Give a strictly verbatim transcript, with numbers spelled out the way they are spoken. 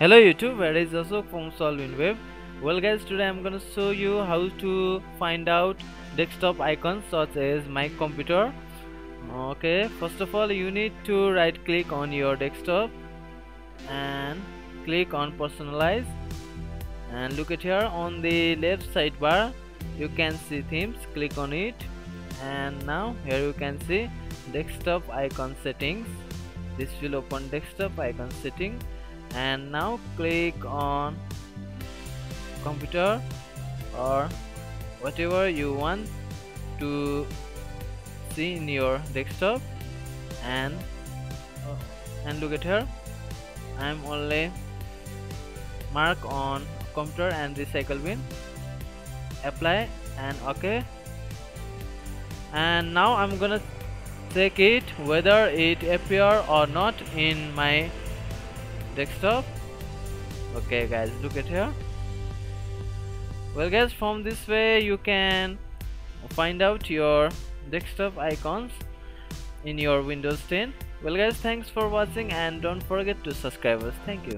Hello YouTube, where is Josu from Solve in Web. Well guys, today I'm gonna show you how to find out desktop icons such as my computer. Okay, first of all you need to right click on your desktop and click on personalize, and look at here on the left sidebar you can see themes. Click on it and now here you can see desktop icon settings. This will open desktop icon setting, and now click on computer or whatever you want to see in your desktop, and and look at here. I'm only mark on computer and recycle bin, apply and OK. And now I'm gonna check it whether it appear or not in my desktop. Okay guys, look at here. Well guys, from this way you can find out your desktop icons in your Windows ten. Well guys, thanks for watching and don't forget to subscribe us. Thank you.